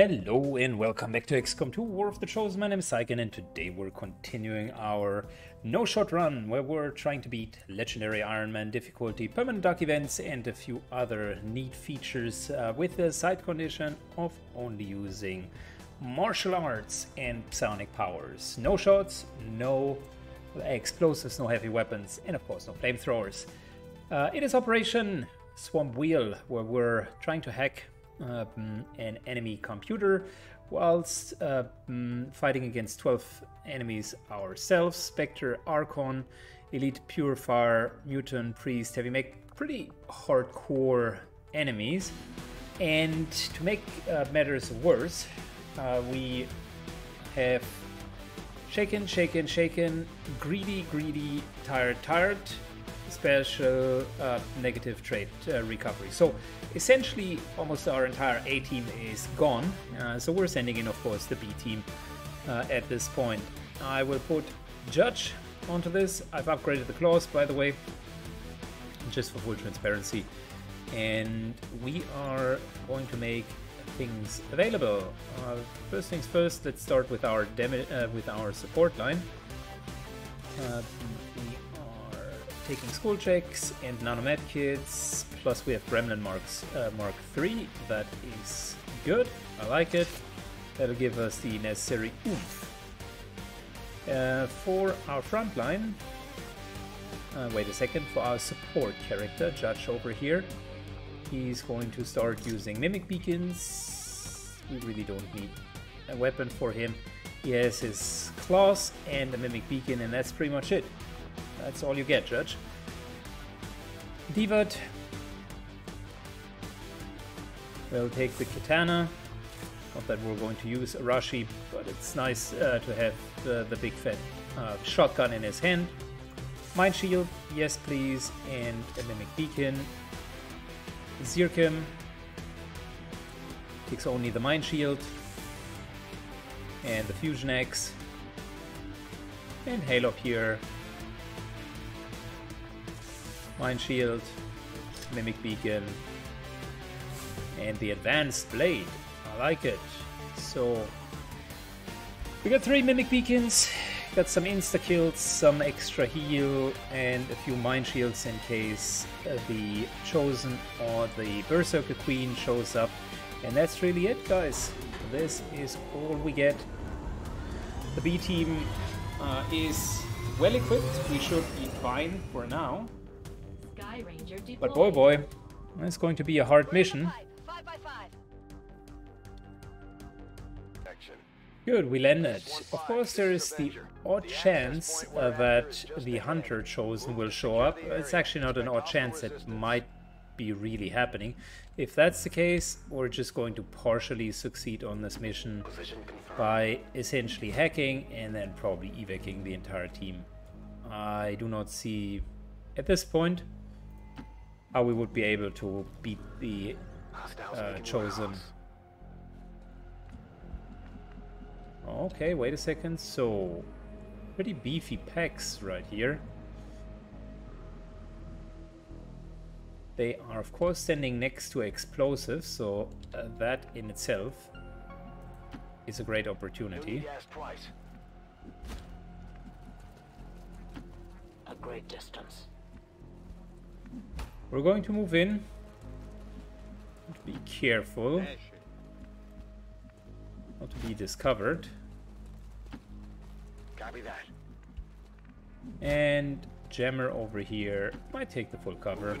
Hello and welcome back to XCOM 2 War of the Chosen. My name is Psy and today we're continuing our no-shot run where we're trying to beat Legendary Iron Man difficulty, permanent dark events and a few other neat features with the side condition of only using martial arts and psionic powers. No shots, no explosives, no heavy weapons and of course no flamethrowers. It is Operation Swamp Wheel where we're trying to hack an enemy computer whilst fighting against 12 enemies ourselves: Spectre, Archon, Elite, Purifier, Mutant, Priest, Heavy Mech. Pretty hardcore enemies, and to make matters worse, we have shaken, greedy, tired, special negative trait recovery. So essentially almost our entire A team is gone, so we're sending in of course the B team at this point. I will put Judge onto this. I've upgraded the claws, by the way, just for full transparency, and we are going to make things available. First things first, let's start with our support line. Taking Skulljack and nanomed kits, plus we have Gremlin Mark 3. That is good. I like it. That'll give us the necessary oomph. For our front line, wait a second, for our support character, Judge over here, he's going to start using Mimic Beacons. We really don't need a weapon for him. He has his claws and a Mimic Beacon, and that's pretty much it. That's all you get, Judge. Divert. We'll take the Katana. Not that we're going to use Arashi, but it's nice to have the big fat shotgun in his hand. Mind Shield, yes please, and a Mimic Beacon. Zirkim takes only the Mind Shield. And the Fusion Axe. And Halop here. Mind Shield, Mimic Beacon, and the Advanced Blade. I like it. So we got 3 Mimic Beacons, got some insta kills, some extra heal, and a few Mind Shields in case the Chosen or the Berserker Queen shows up. And that's really it, guys. This is all we get. The B team is well equipped. We should be fine for now. But boy, it's going to be a hard mission. Good, we landed. Of course, there is the odd chance that the Hunter Chosen will show up. It's actually not an odd chance, it might be really happening. If that's the case, we're just going to partially succeed on this mission by essentially hacking and then probably evacuating the entire team. I do not see at this point how we would be able to beat the Chosen. Okay, wait a second. So, pretty beefy packs right here. They are, of course, standing next to explosives, so that in itself is a great opportunity. A great distance. We're going to move in. Be careful not to be discovered. Copy that. And Jammer over here might take the full cover.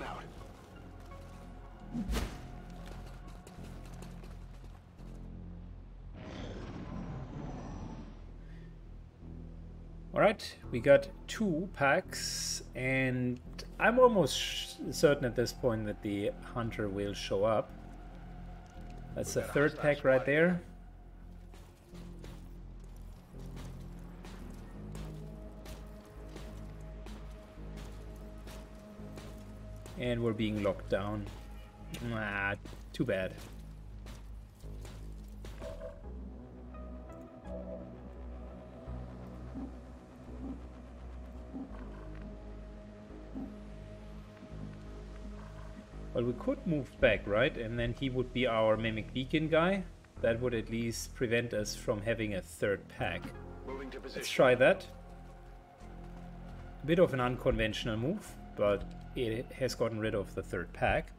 Alright, we got 2 packs, and I'm almost certain at this point that the Hunter will show up. That's the 3rd pack right there. And we're being locked down. Ah, too bad. Well, we could move back, right? And then he would be our Mimic Beacon guy. That would at least prevent us from having a third pack. Let's try that. A bit of an unconventional move, but it has gotten rid of the third pack.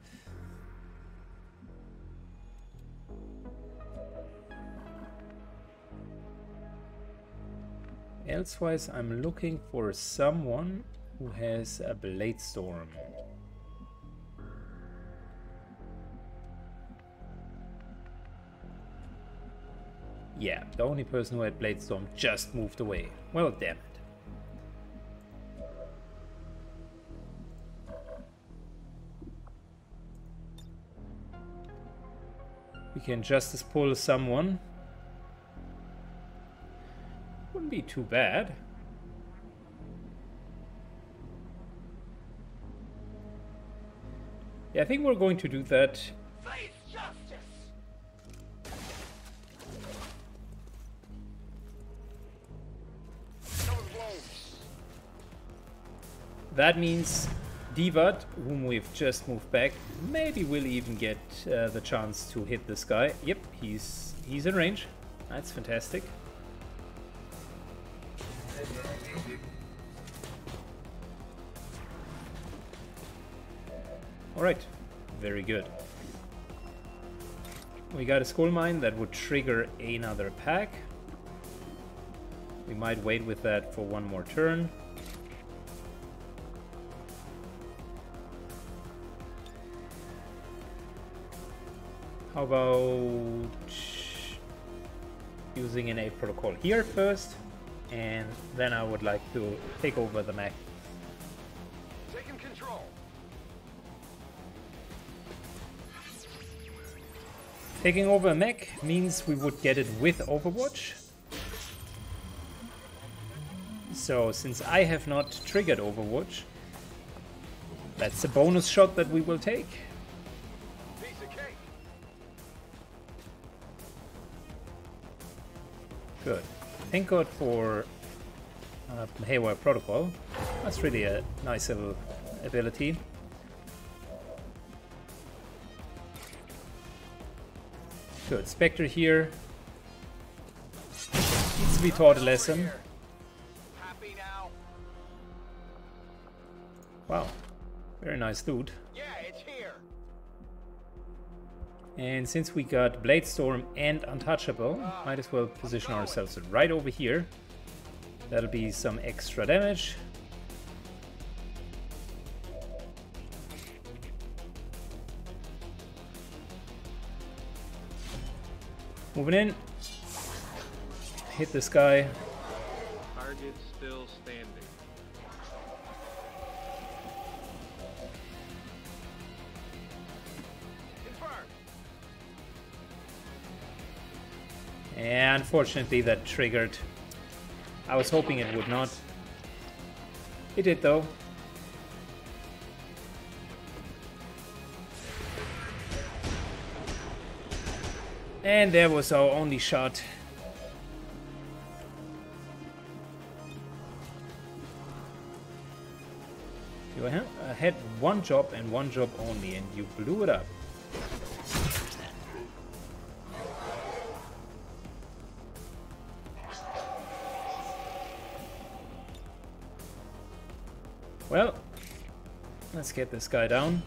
Elsewise, I'm looking for someone who has a Bladestorm. Yeah, the only person who had Bladestorm just moved away. Well, damn it. We can just as pull someone. Wouldn't be too bad. Yeah, I think we're going to do that. Face justice. That means Divad, whom we've just moved back, maybe we'll even get the chance to hit this guy. Yep, he's in range. That's fantastic. Alright, very good. We got a Skull Mine that would trigger another pack. We might wait with that for one more turn. How about using an A protocol here first, and then I would like to take over the mech. Taking control. Taking over a mech means we would get it with Overwatch. So since I have not triggered Overwatch, that's a bonus shot that we will take. Good. Thank God for Haywire Protocol. That's really a nice little ability. Good. Spectre here. Needs to be taught a lesson. Wow. Very nice dude. And since we got Bladestorm and Untouchable, might as well position ourselves right over here. That'll be some extra damage. Moving in. Hit this guy. Target still standing. Yeah, unfortunately that triggered. I was hoping it would not. It did though. And there was our only shot. You had one job and one job only, and you blew it up. Well, let's get this guy down.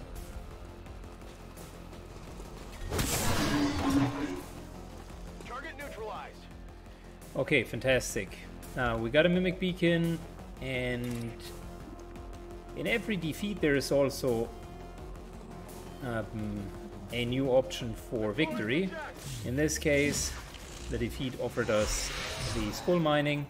Target neutralized. Okay, fantastic. Now we got a Mimic Beacon, and in every defeat there is also a new option for victory. In this case, the defeat offered us the Skull Mining.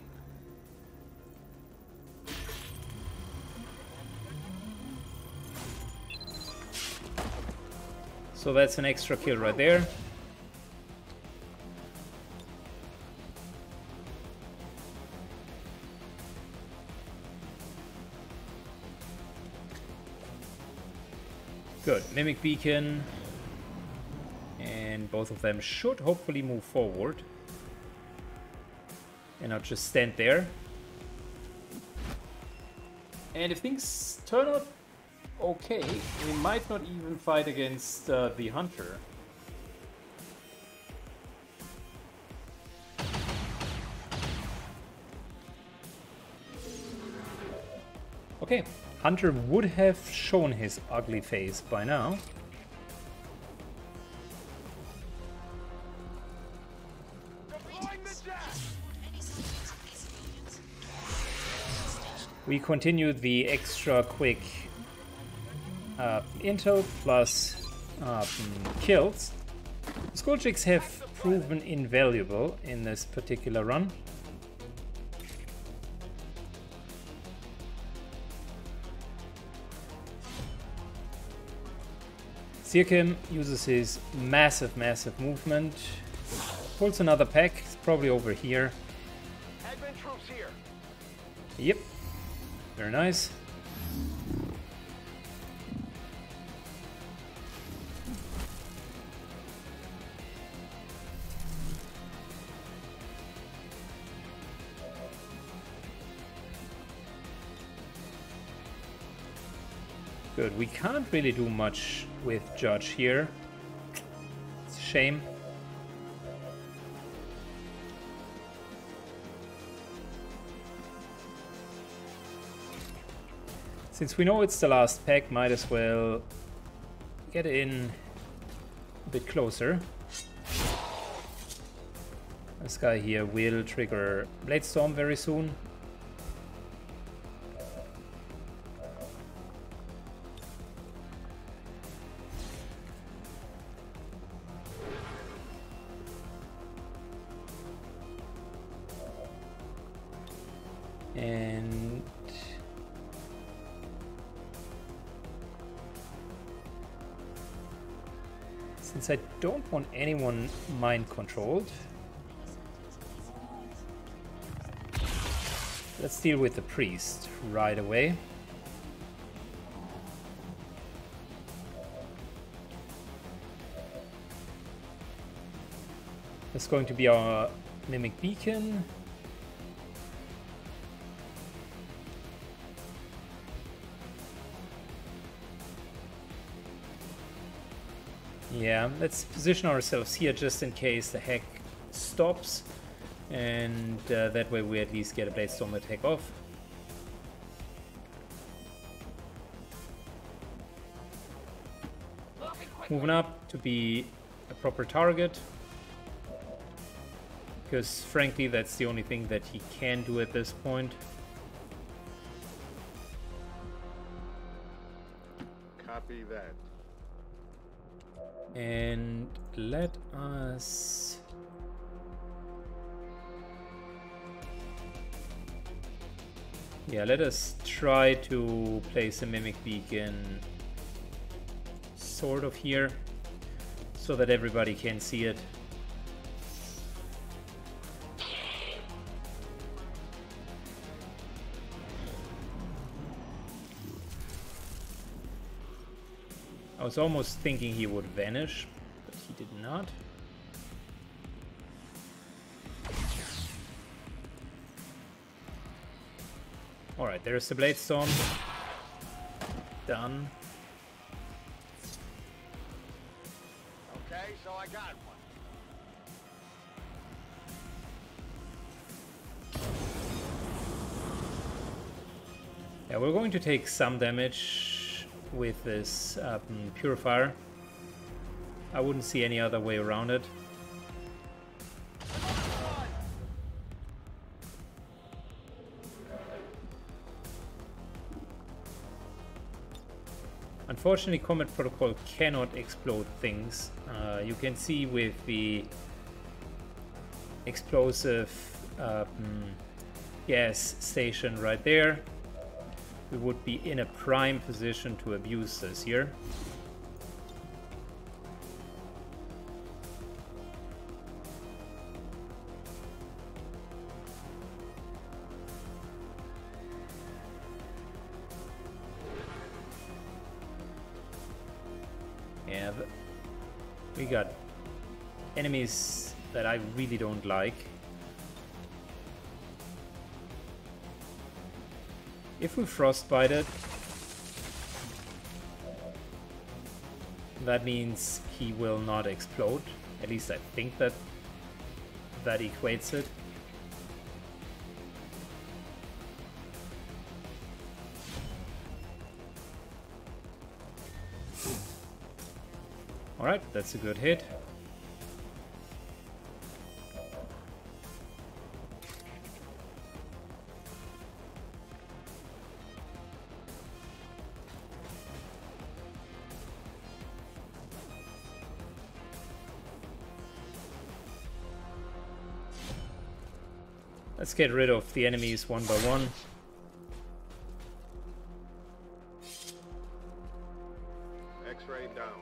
So that's an extra kill right there. Good. Mimic Beacon. And both of them should hopefully move forward. And not just stand there. And if things turn out okay, we might not even fight against the hunter. Okay, Hunter would have shown his ugly face by now. We continue the extra quick intel plus kills. Skulljack have proven invaluable in this particular run. Sirkim uses his massive movement, pulls another pack, it's probably over here. Advent troops here. Yep. Very nice. Good, we can't really do much with Judge here. It's a shame. Since we know it's the last pack, might as well get in a bit closer. This guy here will trigger Bladestorm very soon. I don't want anyone mind controlled. Let's deal with the priest right away. That's going to be our Mimic Beacon. Yeah, let's position ourselves here just in case the hack stops, and that way we at least get a Bladestorm attack off. Moving up to be a proper target, because frankly that's the only thing that he can do at this point. Copy that. And let us let us try to place a Mimic Beacon sort of here so that everybody can see it. I was almost thinking he would vanish, but he did not. Alright, there's the Bladestorm. Done. Okay, so I got one. Yeah, we're going to take some damage with this Purifier. I wouldn't see any other way around it. Unfortunately, Combat Protocol cannot explode things. You can see with the explosive gas station right there, we would be in a prime position to abuse this here. Yeah, we got enemies that I really don't like. If we frostbite it, that means he will not explode. At least I think that equates it. Alright, that's a good hit. Let's get rid of the enemies one by one. X-ray down.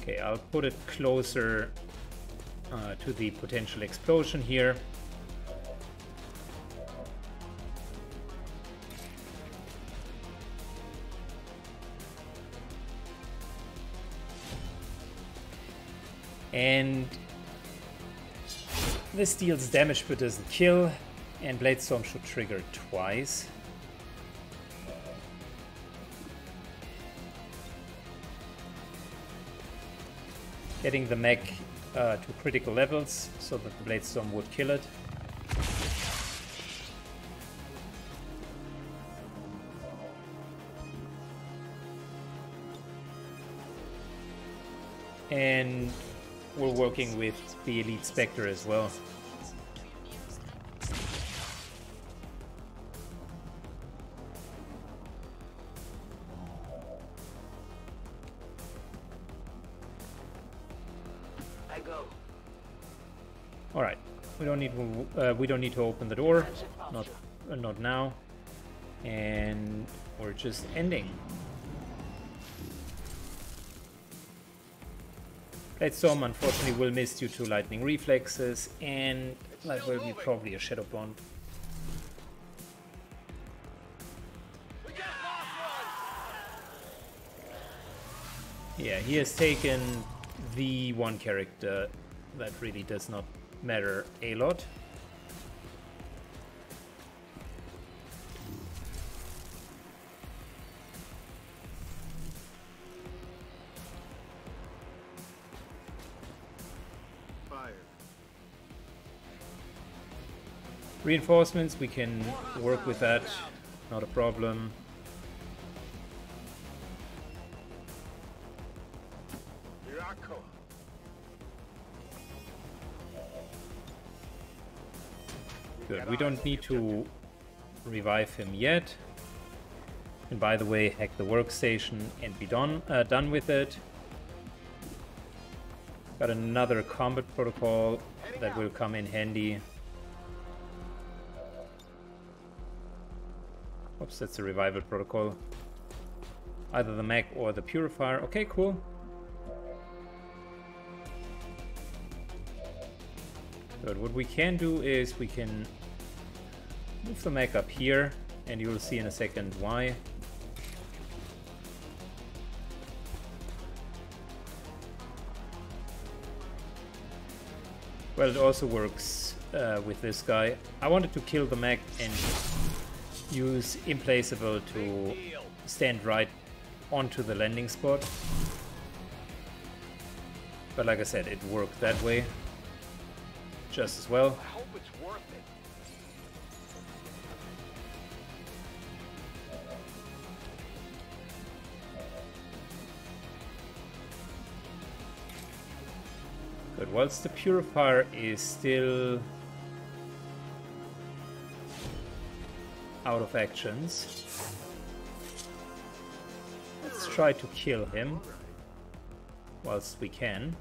Okay, I'll put it closer to the potential explosion here. And this deals damage but doesn't kill, and Bladestorm should trigger twice. Getting the mech to critical levels so that the Bladestorm would kill it. And we're working with the Elite Spectre as well. I go. All right, we don't need to open the door, not now, and we're just ending. Bladestorm unfortunately will miss due to lightning reflexes, and that will be probably a Shadow Bond. Yeah, he has taken the one character that really does not matter a lot. Reinforcements, we can work with that, not a problem. Good, we don't need to revive him yet. And by the way, hack the workstation and be done with it. Got another combat protocol that will come in handy. Oops, that's a revival protocol. Either the mech or the purifier. Okay, cool. Good. What we can do is we can move the mech up here, and you'll see in a second why. Well, it also works with this guy. I wanted to kill the mech and use Implacable to stand right onto the landing spot, but like I said, it worked that way just as well. I hope it's worth it. Good, whilst the Purifier is still out of actions, let's try to kill him whilst we can.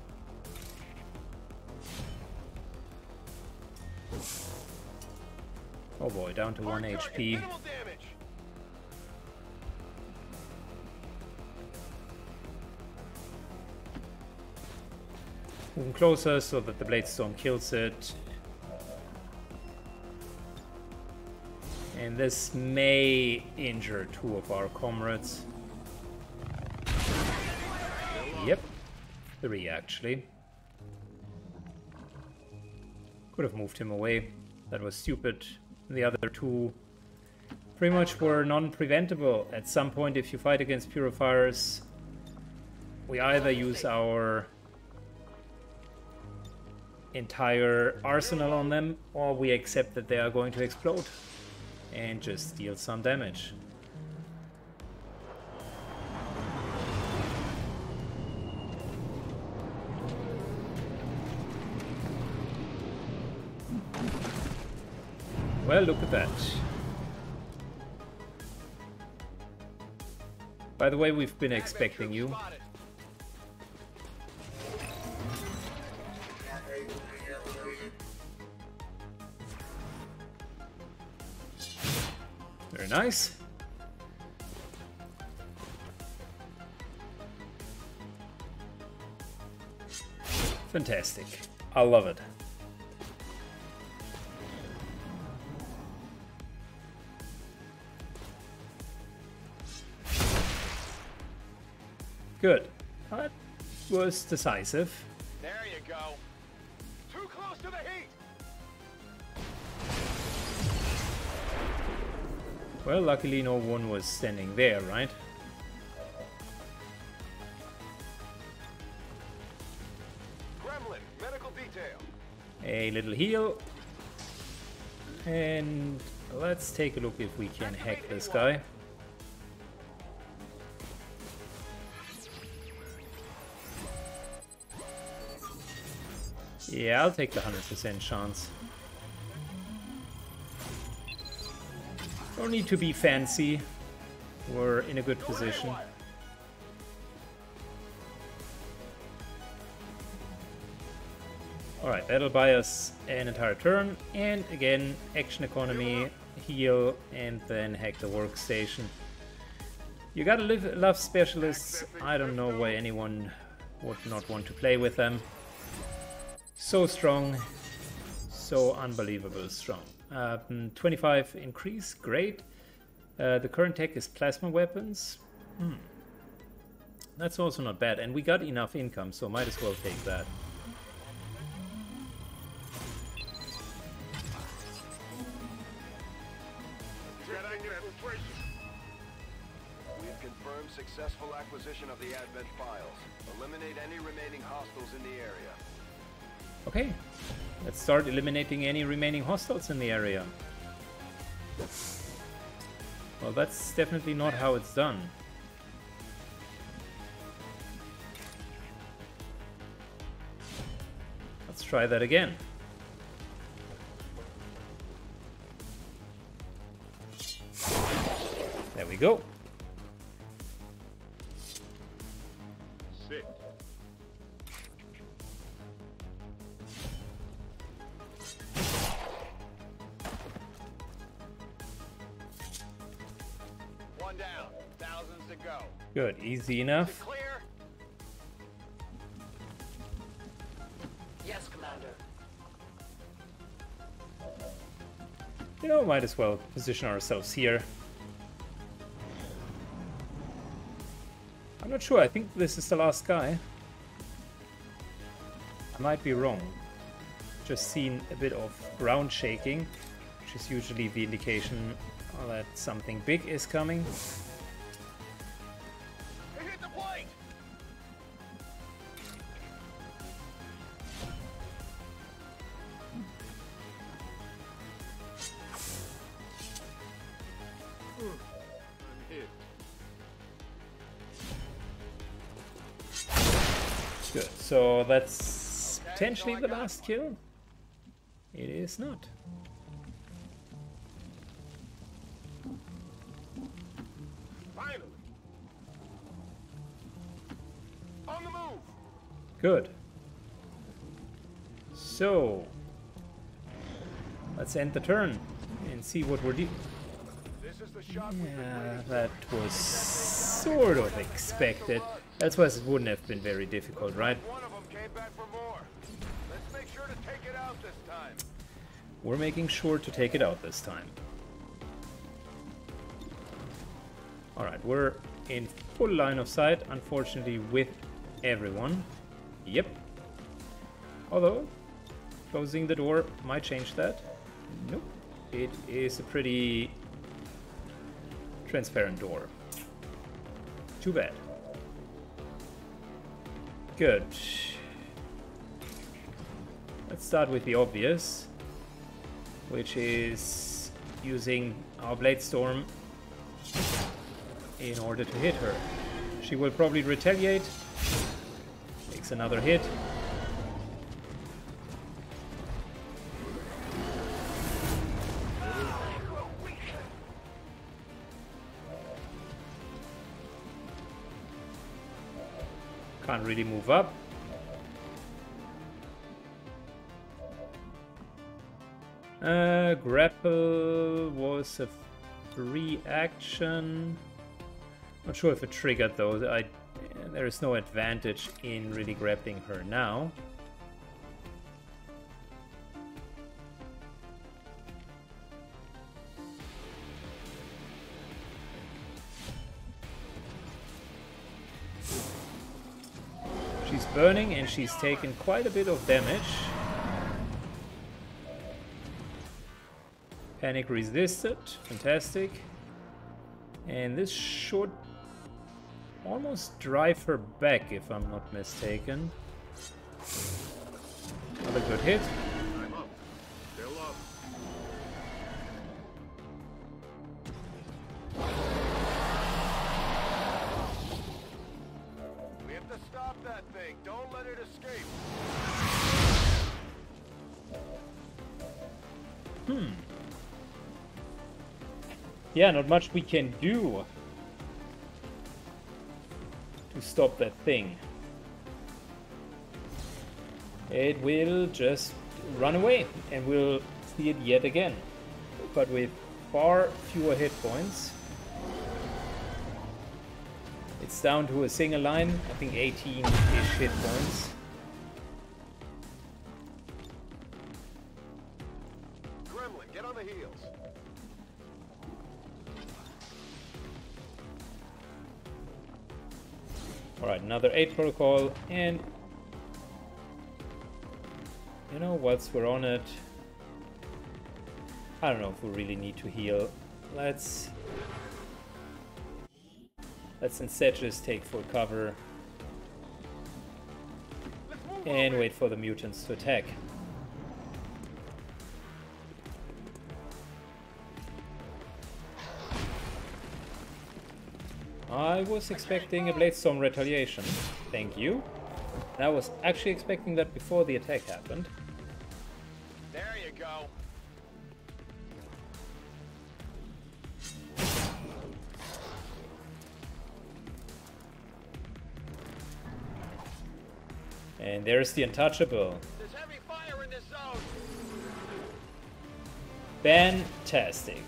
Oh boy, down to 1 HP. Moving closer so that the Bladestorm kills it. And this may injure two of our comrades. Yep, 3 actually. Could have moved him away. That was stupid. The other two pretty much were non-preventable. At some point, if you fight against purifiers, we either use our entire arsenal on them, or we accept that they are going to explode. and just deal some damage. Well, look at that. By the way, we've been expecting you. Very nice. Fantastic. I love it. Good. That was decisive. There you go. Too close to the heat. Well, luckily no one was standing there, right? Gremlin, medical detail. A little heal. And let's take a look if we can hack this guy. Yeah, I'll take the 100% chance. Don't need to be fancy. We're in a good position. Alright, that'll buy us an entire turn. And again, action economy, heal, and then hack the workstation. You gotta love specialists. I don't know why anyone would not want to play with them. So strong, so unbelievable strong. 25 increase, great. The current tech is plasma weapons. That's also not bad, and we got enough income, so might as well take that. We've confirmed successful acquisition of the Advent files. Eliminate any remaining hostiles in the area. Okay, let's start eliminating any remaining hostiles in the area. Well, that's definitely not how it's done. Let's try that again. There we go. Good, easy enough. Clear. Yes, Commander. You know, might as well position ourselves here. I'm not sure, I think this is the last guy. I might be wrong. Just seen a bit of ground shaking, which is usually the indication that something big is coming. Good, so that's potentially the last kill. It is not. Finally. On the move. Good. So let's end the turn and see what we're doing. Yeah, that was sort of expected. That's why it wouldn't have been very difficult, right? We're making sure to take it out this time. Alright, we're in full line of sight, unfortunately, with everyone. Yep. Although, closing the door might change that. Nope. It is a pretty transparent door. Too bad. Good. Let's start with the obvious, which is using our Bladestorm in order to hit her. She will probably retaliate. Takes another hit. Can't really move up. Grapple was a free action. Not sure if it triggered though. There is no advantage in really grappling her now. She's burning and she's taken quite a bit of damage. Panic resisted, fantastic. And this should almost drive her back, if I'm not mistaken. Another good hit. I'm up. They're low. We have to stop that thing. Don't let it escape. Yeah, not much we can do to stop that thing. It will just run away and we'll see it yet again, but with far fewer hit points. It's down to a single line, I think 18-ish hit points. Gremlin, get on the heels. Alright, another 8 protocol, and you know, whilst we're on it, I don't know if we really need to heal. Let's instead just take full cover and wait for the mutants to attack. I was expecting a Bladestorm retaliation. Thank you. I was actually expecting that before the attack happened. There you go. And there's the Untouchable. There's heavy fire in this zone. Fantastic.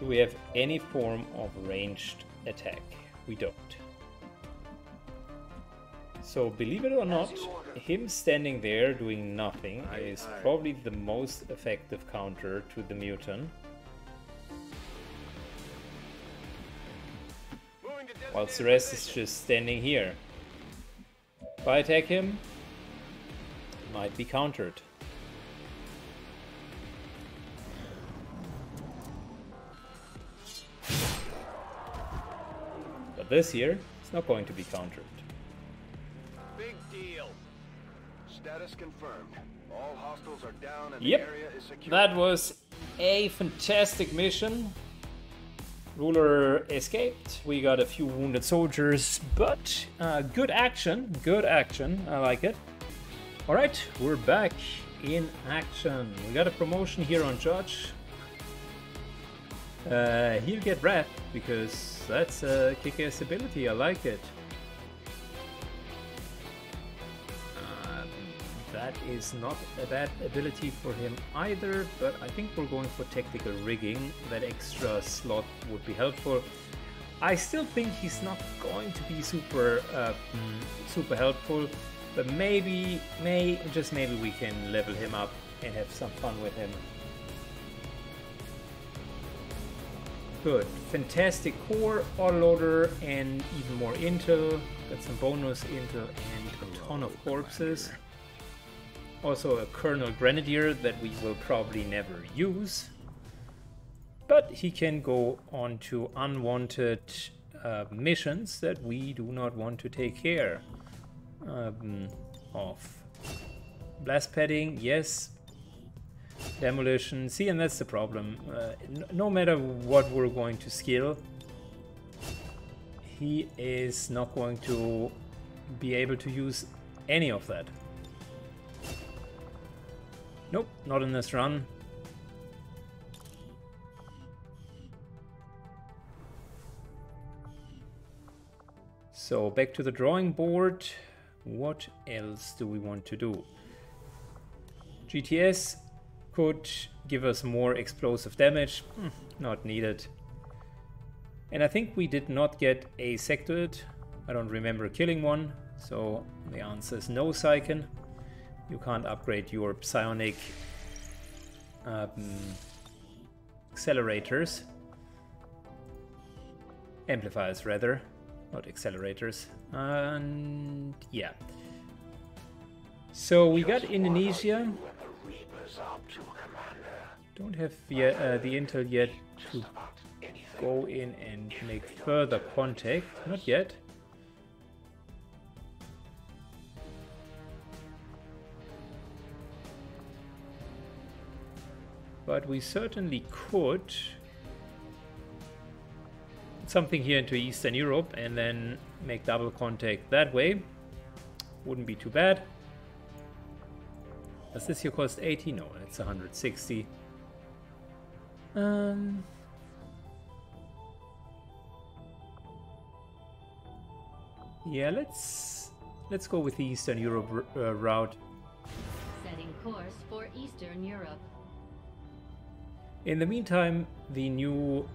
Do we have any form of ranged attack? We don't. So believe it or not, him standing there doing nothing is probably the most effective counter to the mutant. Whilst the rest is just standing here. If I attack him, it might be countered. This year, it's not going to be countered. Big deal. Status confirmed. All hostiles are down and the area is secure. That was a fantastic mission. Ruler escaped. We got a few wounded soldiers, but good action. Good action. I like it. All right, we're back in action. We got a promotion here on Judge. He'll get Wrath, because that's a kick-ass ability, I like it. That is not a bad ability for him either, but I think we're going for Tactical Rigging. That extra slot would be helpful. I still think he's not going to be super, super helpful, but maybe we can level him up and have some fun with him. Good, fantastic core, autoloader, and even more intel. Got some bonus intel and a ton of corpses. Also a Colonel Grenadier that we will probably never use. But he can go on to unwanted missions that we do not want to take care. off. Blast padding, yes. Demolition. See, and that's the problem. No matter what we're going to skill, he is not going to be able to use any of that. Nope, not in this run. So back to the drawing board. What else do we want to do? GTS could give us more explosive damage. Not needed. And I think we did not get a sectored. I don't remember killing one, so the answer is no, Sycan. You can't upgrade your psionic accelerators. Amplifiers, rather, not accelerators. And yeah. So we got Indonesia. Don't have yet, the intel yet to go in and make further contact. Not yet. But we certainly could put something here into Eastern Europe and then make double contact that way. Wouldn't be too bad. Does this here cost 80? No, it's 160. Yeah, let's go with the Eastern Europe route. Setting course for Eastern Europe. In the meantime, the new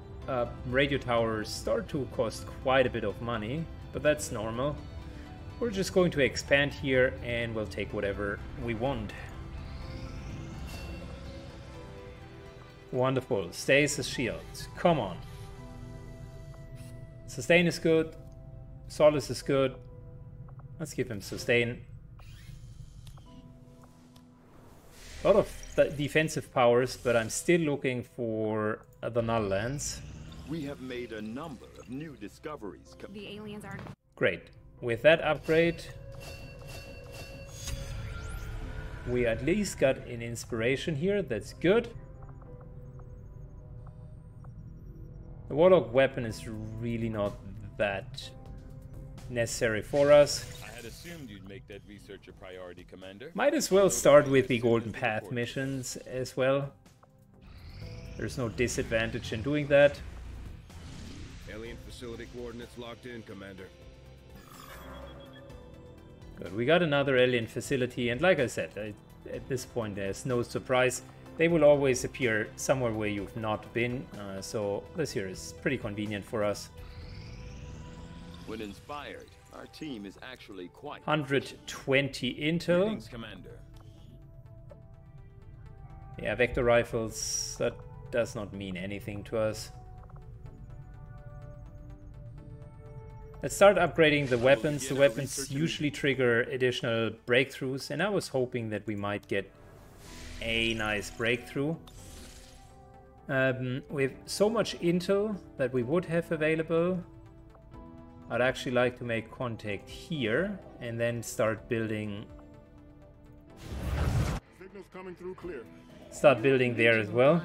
radio towers start to cost quite a bit of money, but that's normal. We're just going to expand here and we'll take whatever we want. Wonderful. Stasis shield. Come on. Sustain is good. Solace is good. Let's give him sustain. A lot of defensive powers, but I'm still looking for the Null Lands. We have made a number of new discoveries. The aliens are great. With that upgrade, we at least got an inspiration here. That's good. The Warlock weapon is really not that necessary for us. I had assumed you'd make that research a priority, Commander. Might as well start with the Golden Path missions as well. There's no disadvantage in doing that. Alien facility coordinates locked in, Commander. Good. We got another alien facility, and like I said, at this point there's no surprise. They will always appear somewhere where you've not been, so this here is pretty convenient for us. When inspired, our team is actually quite 120 intel. Greetings, Commander. Yeah, vector rifles, that does not mean anything to us. Let's start upgrading the weapons. The weapons usually trigger additional breakthroughs, and I was hoping that we might get a nice breakthrough. With so much intel that we would have available, I'd actually like to make contact here and then start building. Signals coming through clear. Start building there as well.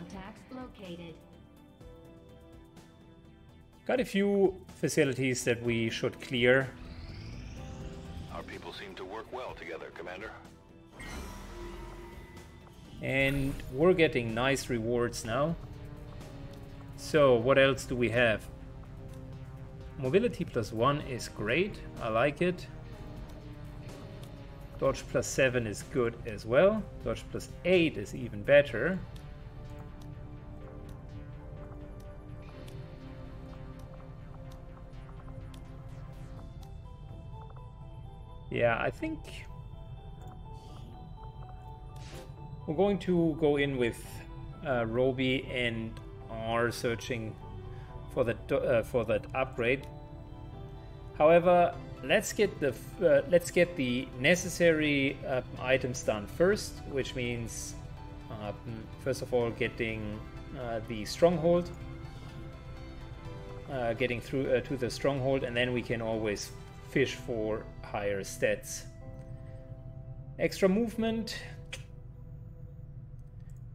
Got a few facilities that we should clear. Our people seem to work well together, Commander. And we're getting nice rewards now. So what else do we have? Mobility +1 is great, I like it. Dodge +7 is good as well. Dodge +8 is even better. Yeah, I think we're going to go in with Roby and are searching for that upgrade. However, let's get the necessary items done first, which means first of all getting the stronghold, getting through to the stronghold, and then we can always fish for higher stats. Extra movement.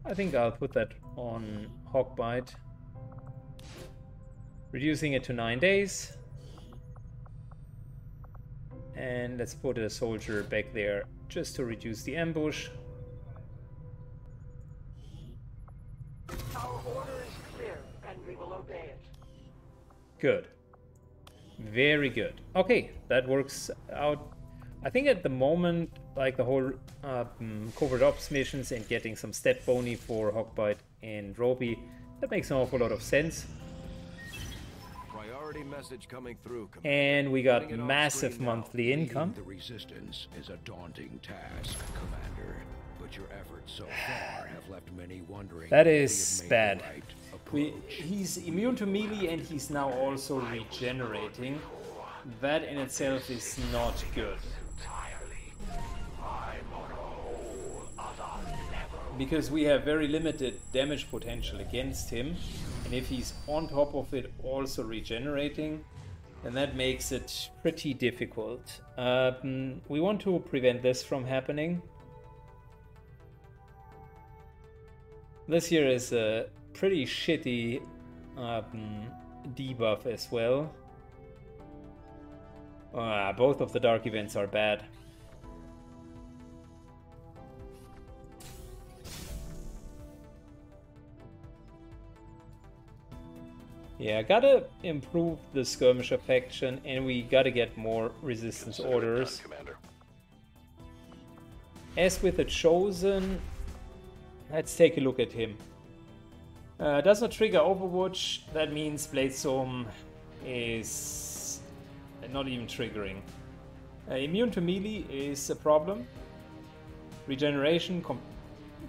I think I'll put that on Hawkbite. Reducing it to 9 days. And let's put a soldier back there just to reduce the ambush. Our order is clear and we will obey it. Good. Very good. Okay, that works out. I think at the moment, like the whole covert ops missions and getting some stat boni for Hawkbite and Roby, that makes an awful lot of sense. Priority message coming through. And we got massive monthly income. The resistance is a daunting task, Commander, but your efforts so far have left many wondering. That is bad. He's immune to melee and he's now also regenerating. That in itself is not good. Because we have very limited damage potential against him. And if he's on top of it also regenerating, then that makes it pretty difficult. We want to prevent this from happening. This here is a pretty shitty debuff as well. Both of the dark events are bad. Yeah, gotta improve the skirmisher faction, and we gotta get more resistance orders. As with the Chosen, let's take a look at him. Does not trigger Overwatch, that means Bladestorm is not even triggering. Immune to melee is a problem. Regeneration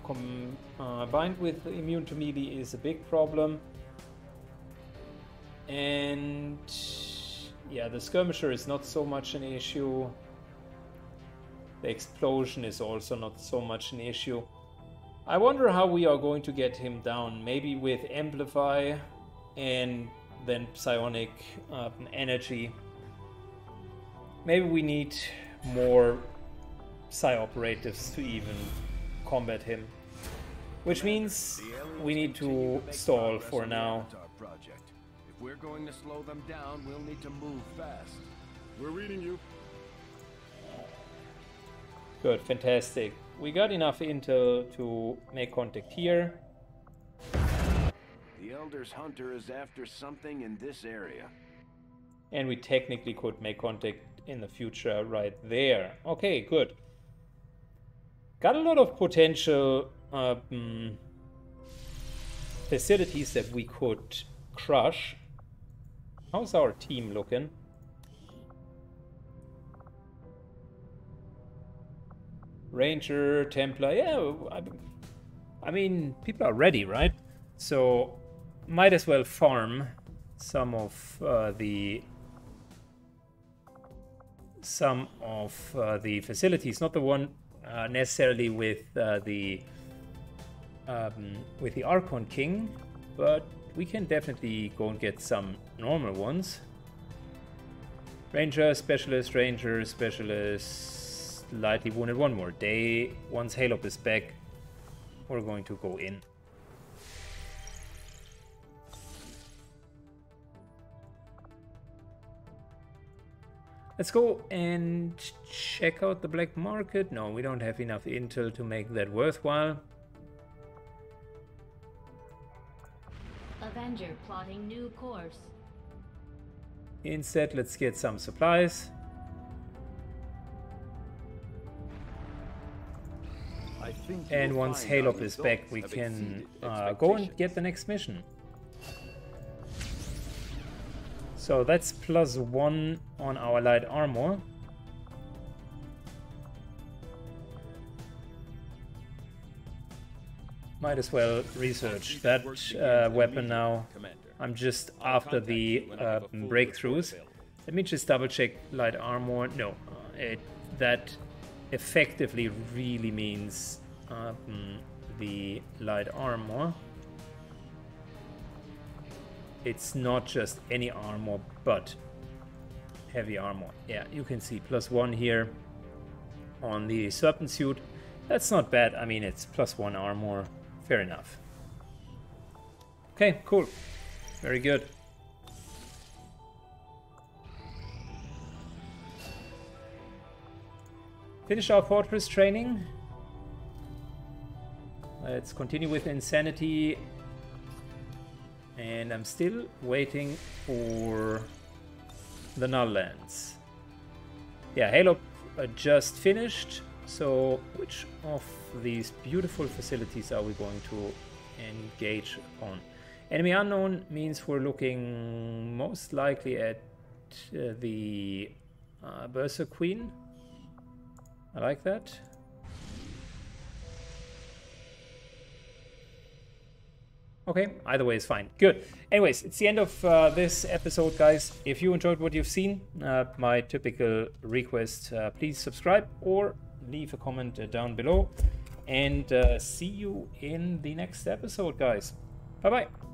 combined with immune to melee is a big problem. And yeah, the Skirmisher is not so much an issue. The Explosion is also not so much an issue. I wonder how we are going to get him down. Maybe with Amplify and then Psionic Energy. Maybe we need more Psy Operatives to even combat him. Which means we need to stall for now. We're going to slow them down. We'll need to move fast. We're reading you. Good, fantastic. We got enough intel to make contact here. The Elder's Hunter is after something in this area. And we technically could make contact in the future right there. Okay, good. Got a lot of potential facilities that we could crush. How's our team looking? Ranger, Templar, yeah, I mean, people are ready, right? So, might as well farm some of the facilities. Not the one necessarily with the Archon King, but we can definitely go and get some normal ones. Ranger, Specialist, lightly wounded, one more day. Once Halop is back, we're going to go in. Let's go and check out the black market. No, we don't have enough intel to make that worthwhile. Avenger plotting new course. Instead, let's get some supplies. I think, and once Halop is back, we can go and get the next mission. So that's +1 on our light armor. Might as well research that weapon now. I'm just after the breakthroughs. Let me just double check light armor. No, that effectively really means the light armor. It's not just any armor, but heavy armor. Yeah, you can see +1 here. on the Serpent Suit. That's not bad. I mean, it's +1 armor. Fair enough. Okay, cool. Very good. Finish our fortress training. Let's continue with insanity. And I'm still waiting for the Null Lands. Yeah, Halo just finished. So which of these beautiful facilities are we going to engage on? Enemy unknown means we're looking most likely at the Berserker Queen. I like that. Okay, either way is fine. Good. Anyways, it's the end of this episode, guys. If you enjoyed what you've seen, my typical request, please subscribe or leave a comment down below. And see you in the next episode, guys. Bye-bye.